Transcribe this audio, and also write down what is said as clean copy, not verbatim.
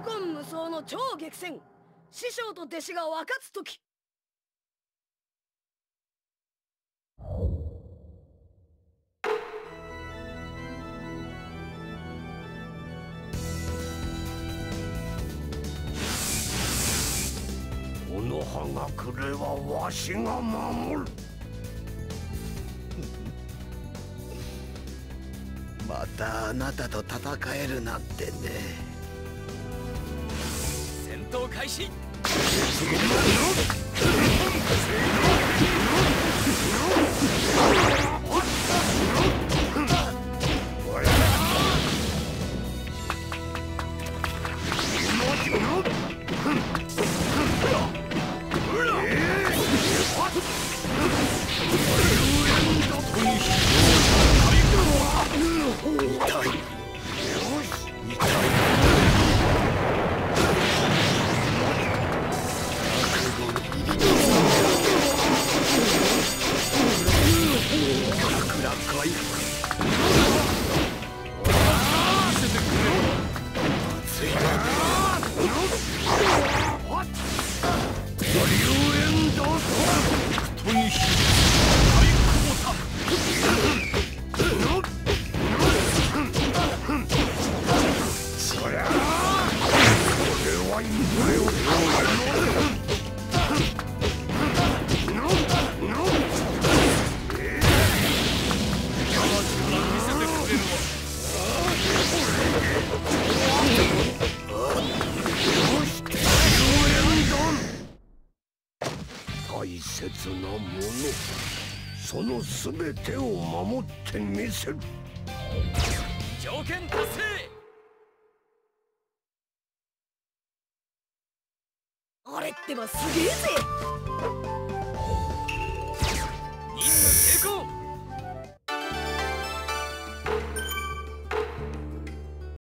古今無双の超激戦、師匠と弟子が分かつとき。木の葉がくれはわしが守る。またあなたと戦えるなんてね。戦闘開始。そのすべてを守ってみせる。条件達成。あれってばすげえぜ。任務成功。